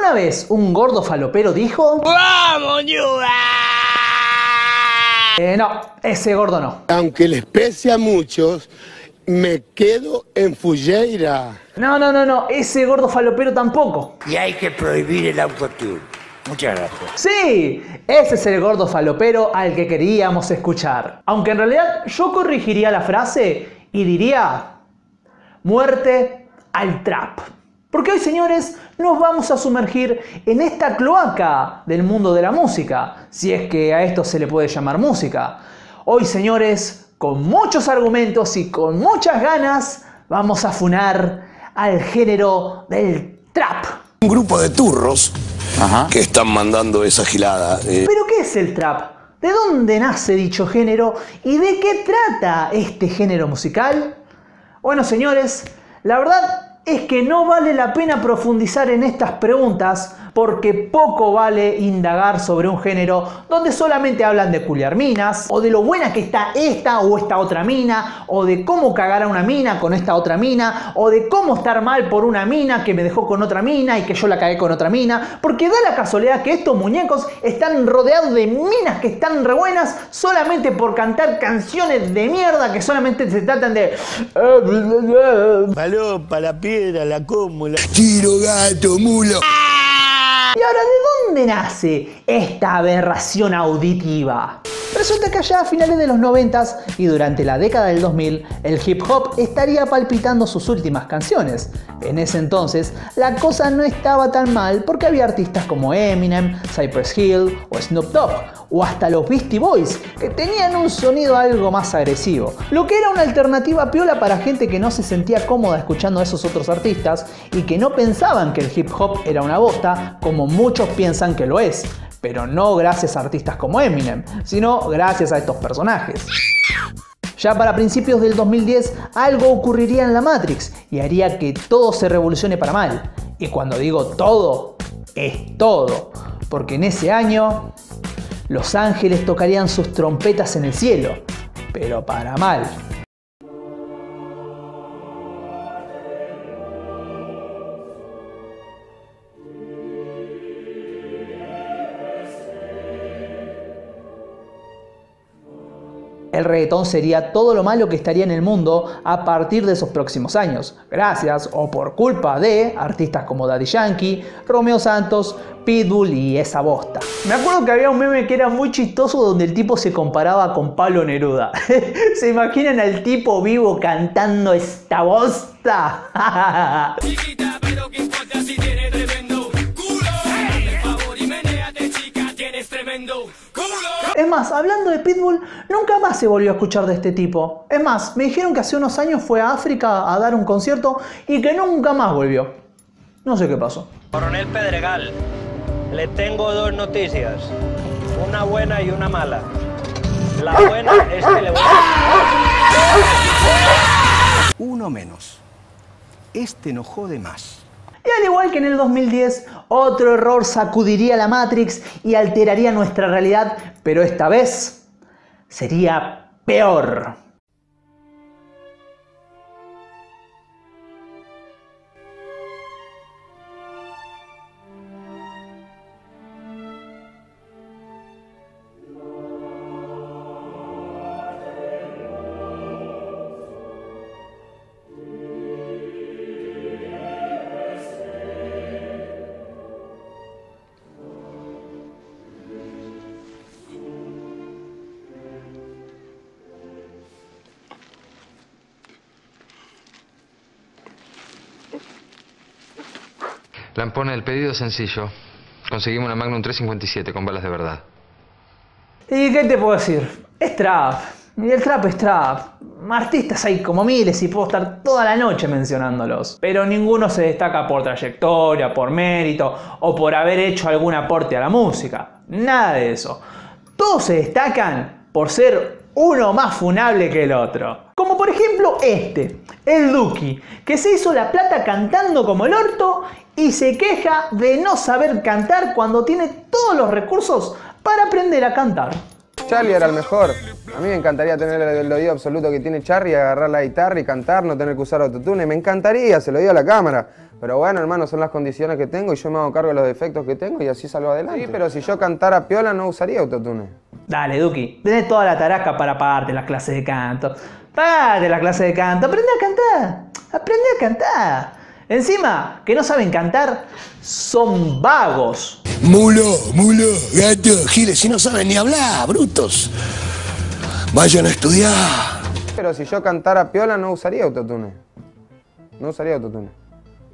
¿Alguna vez un gordo falopero dijo: ¡Vamos, Yuba! No, ese gordo no. Aunque les pese a muchos, me quedo en Fulleira. No, ese gordo falopero tampoco. Y hay que prohibir el autotune. Muchas gracias. Sí, ese es el gordo falopero al que queríamos escuchar. Aunque en realidad yo corregiría la frase y diría: muerte al trap. Porque hoy, señores, nos vamos a sumergir en esta cloaca del mundo de la música, si es que a esto se le puede llamar música. Hoy, señores, con muchos argumentos y con muchas ganas, vamos a funar al género del trap. Un grupo de turros que están mandando esa gilada. ¿Pero qué es el trap? ¿De dónde nace dicho género? ¿Y de qué trata este género musical? Bueno, señores, la verdad es que no vale la pena profundizar en estas preguntas, porque poco vale indagar sobre un género donde solamente hablan de culiar minas, o de lo buena que está esta o esta otra mina, o de cómo cagar a una mina con esta otra mina, o de cómo estar mal por una mina que me dejó con otra mina y que yo la cagué con otra mina, porque da la casualidad que estos muñecos están rodeados de minas que están re buenas solamente por cantar canciones de mierda que solamente se tratan de palopa, la piedra, la cómola, tiro, gato, mulo. Y ahora, ¿de dónde nace esta aberración auditiva? Resulta que allá a finales de los 90 y durante la década del 2000, el hip hop estaría palpitando sus últimas canciones. En ese entonces, la cosa no estaba tan mal porque había artistas como Eminem, Cypress Hill o Snoop Dogg, o hasta los Beastie Boys, que tenían un sonido algo más agresivo. Lo que era una alternativa piola para gente que no se sentía cómoda escuchando a esos otros artistas y que no pensaban que el hip hop era una bosta, como muchos piensan que lo es. Pero no gracias a artistas como Eminem, sino gracias a estos personajes. Ya para principios del 2010, algo ocurriría en la Matrix y haría que todo se revolucione para mal. Y cuando digo todo, es todo. Porque en ese año, los ángeles tocarían sus trompetas en el cielo, pero para mal. El reggaetón sería todo lo malo que estaría en el mundo a partir de esos próximos años, gracias o por culpa de artistas como Daddy Yankee, Romeo Santos, Pitbull y esa bosta. Me acuerdo que había un meme que era muy chistoso donde el tipo se comparaba con Pablo Neruda. ¿Se imaginan al tipo vivo cantando esta bosta? Es más, hablando de Pitbull, nunca más se volvió a escuchar de este tipo. Es más, me dijeron que hace unos años fue a África a dar un concierto y que nunca más volvió. No sé qué pasó. Coronel Pedregal, le tengo dos noticias. Una buena y una mala. La buena es que le voy a... Uno menos. Este no jode más. Y al igual que en el 2010, otro error sacudiría la Matrix y alteraría nuestra realidad, pero esta vez sería peor. Lampone, el pedido sencillo. Conseguimos una Magnum 357 con balas de verdad. ¿Y qué te puedo decir? Es trap. Y el trap es trap. Artistas hay como miles y puedo estar toda la noche mencionándolos. Pero ninguno se destaca por trayectoria, por mérito o por haber hecho algún aporte a la música. Nada de eso. Todos se destacan por ser uno más funable que el otro. Como por ejemplo este, el Duki, que se hizo la plata cantando como el orto y se queja de no saber cantar cuando tiene todos los recursos para aprender a cantar. Charly era el mejor. A mí me encantaría tener el oído absoluto que tiene Charly, agarrar la guitarra y cantar, no tener que usar autotune. Me encantaría, se lo digo a la cámara. Pero bueno, hermano, son las condiciones que tengo y yo me hago cargo de los defectos que tengo y así salgo adelante. Sí, pero si yo cantara piola no usaría autotune. Dale, Duki, tenés toda la taraca para pagarte las clases de canto. Pagate las clases de canto, aprende a cantar, aprende a cantar. Encima, que no saben cantar, son vagos. Mulo, mulo, gato, giles, si no saben ni hablar, brutos. Vayan a estudiar. Pero si yo cantara piola no usaría autotune. No usaría autotune.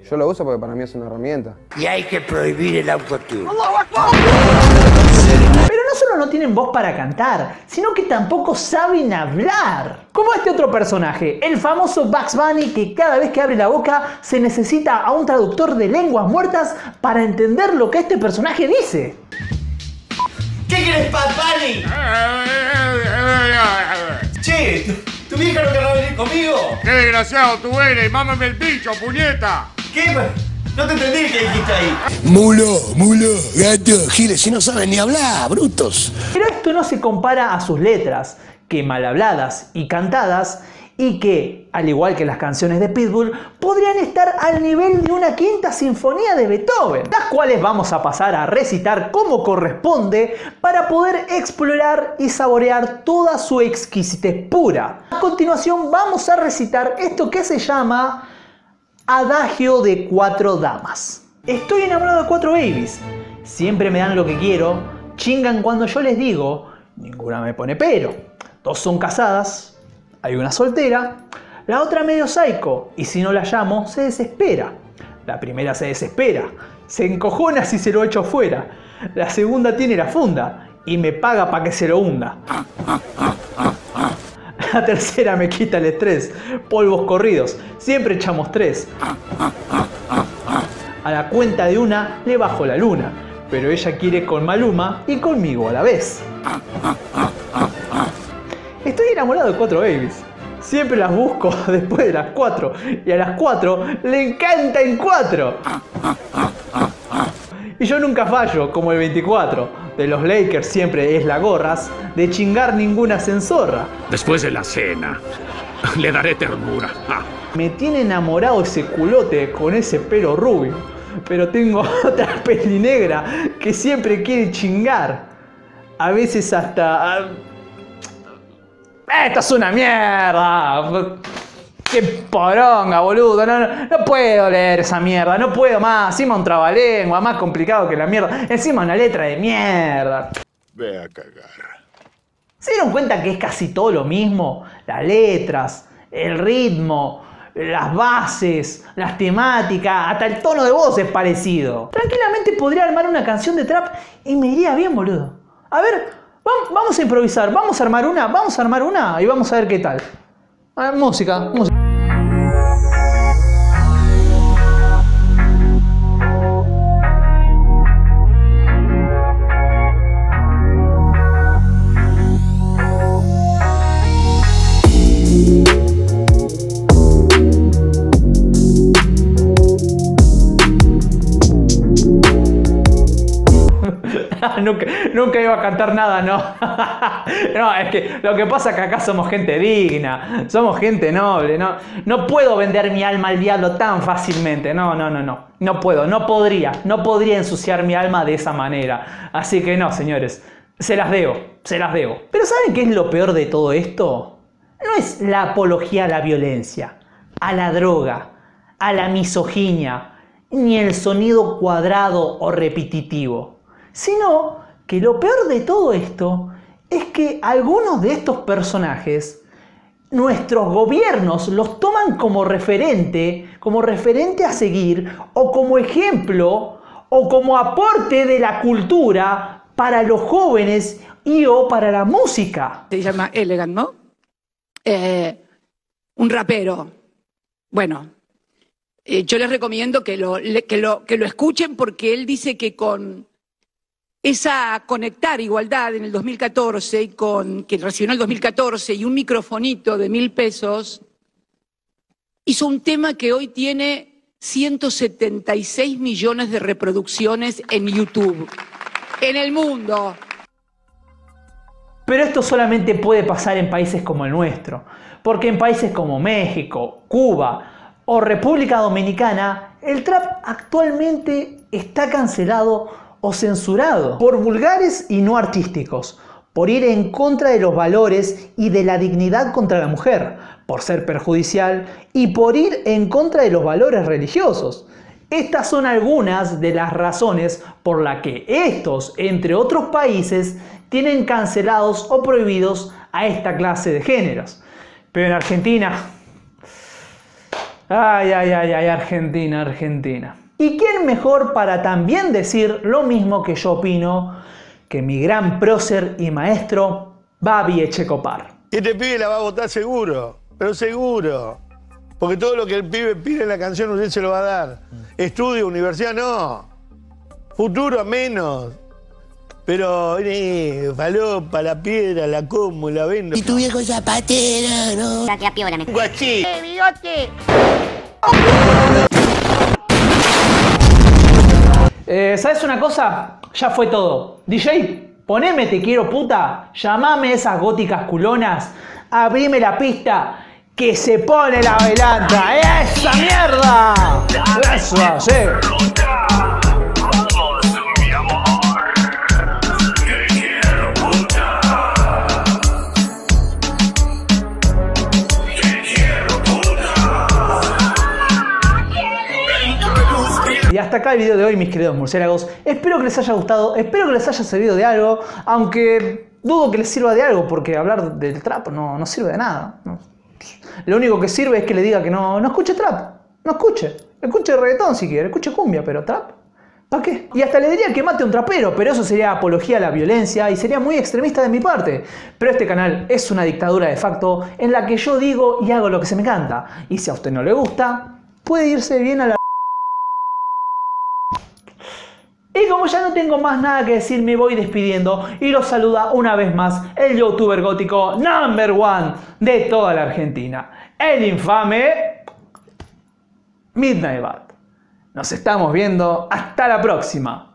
Yo lo uso porque para mí es una herramienta. Y hay que prohibir el autotune. Pero no solo no tienen voz para cantar, sino que tampoco saben hablar. Como este otro personaje, el famoso Bugs Bunny, que cada vez que abre la boca se necesita a un traductor de lenguas muertas para entender lo que este personaje dice. ¿Qué querés, Papani? Che, ¿tu vieja no querrá venir conmigo? ¡Qué desgraciado tú eres! ¡Mámame el bicho, puñeta! ¿Qué? No te entendí que dijiste ahí. Mulo, mulo, gato, giles, si no saben ni hablar, brutos. Pero esto no se compara a sus letras, que mal habladas y cantadas, y que, al igual que las canciones de Pitbull, podrían estar al nivel de una quinta sinfonía de Beethoven, las cuales vamos a pasar a recitar como corresponde para poder explorar y saborear toda su exquisitez pura. A continuación vamos a recitar esto que se llama Adagio de 4 damas. Estoy enamorado de 4 babies. Siempre me dan lo que quiero. Chingan cuando yo les digo. Ninguna me pone pero. 2 son casadas. Hay una soltera. La otra medio psycho. Y si no la llamo, se desespera. La primera se desespera. Se encojona si se lo echo fuera. La segunda tiene la funda. Y me paga para que se lo hunda. La tercera me quita el estrés, polvos corridos, siempre echamos 3. A la cuenta de una le bajo la luna, pero ella quiere con Maluma y conmigo a la vez. Estoy enamorado de 4 babies, siempre las busco después de las 4 y a las 4 le encanta en 4. Y yo nunca fallo, como el 24. De los Lakers siempre es la gorras, de chingar ninguna censorra. Después de la cena, le daré ternura. Ah. Me tiene enamorado ese culote con ese pelo rubio, pero tengo otra pelinegra que siempre quiere chingar. A veces hasta... ¡Esta es una mierda! ¡Qué poronga, boludo! No puedo leer esa mierda, no puedo más. Encima un trabalengua, más complicado que la mierda. Encima una letra de mierda. Ve a cagar. ¿Se dieron cuenta que es casi todo lo mismo? Las letras, el ritmo, las bases, las temáticas, hasta el tono de voz es parecido. Tranquilamente podría armar una canción de trap y me iría bien, boludo. A ver, vamos a improvisar, vamos a armar una y vamos a ver qué tal. A ver, música. Nunca iba a cantar nada, no. No, es que lo que pasa es que acá somos gente digna, somos gente noble, no. No puedo vender mi alma al diablo tan fácilmente, no. No puedo, no podría ensuciar mi alma de esa manera. Así que no, señores, se las debo. Pero ¿saben qué es lo peor de todo esto? No es la apología a la violencia, a la droga, a la misoginia, ni el sonido cuadrado o repetitivo. Sino que lo peor de todo esto es que algunos de estos personajes, nuestros gobiernos los toman como referente a seguir, o como ejemplo, o como aporte de la cultura para los jóvenes y o para la música. Se llama L-Gante, ¿no? Un rapero. Bueno, yo les recomiendo que lo escuchen porque él dice que con... Esa conectar igualdad en el 2014 y que recibió en el 2014 y un microfonito de $1000 hizo un tema que hoy tiene 176 millones de reproducciones en YouTube, en el mundo. Pero esto solamente puede pasar en países como el nuestro, porque en países como México, Cuba o República Dominicana El trap actualmente está cancelado o censurado por vulgares y no artísticos, por ir en contra de los valores y de la dignidad contra la mujer, por ser perjudicial y por ir en contra de los valores religiosos. Estas son algunas de las razones por las que estos, entre otros países, tienen cancelados o prohibidos a esta clase de géneros. Pero en Argentina... Ay, ay, ay, ay, Argentina, Argentina. ¿Y quién mejor para también decir lo mismo que yo opino que mi gran prócer y maestro, Babi Echecopar? Este pibe la va a votar seguro, pero seguro. Porque todo lo que el pibe pide en la canción usted se lo va a dar. Estudio, universidad, no. Futuro, menos. Pero, falopa, la piedra, la como, la vendo. Y tu viejo zapatera, ¿no? La que apiora, me guachí. ¡Bigote! ¿Sabes una cosa? Ya fue todo. DJ, poneme Te Quiero Puta, llamame esas góticas culonas, abrime la pista, que se pone la bailanta. ¡Esa mierda! ¡Eso, sí! Y hasta acá el video de hoy, mis queridos murciélagos. Espero que les haya gustado, espero que les haya servido de algo, aunque dudo que les sirva de algo, porque hablar del trap no sirve de nada. Lo único que sirve es que le diga que no escuche trap, no escuche. Escuche reggaetón si quiere, escuche cumbia, pero trap, ¿para qué? Y hasta le diría que mate a un trapero, pero eso sería apología a la violencia y sería muy extremista de mi parte. Pero este canal es una dictadura de facto en la que yo digo y hago lo que se me canta. Y si a usted no le gusta, puede irse bien a la... Y como ya no tengo más nada que decir, me voy despidiendo y los saluda una vez más el youtuber gótico #1 de toda la Argentina, el infame Midnight Bat. Nos estamos viendo. Hasta la próxima.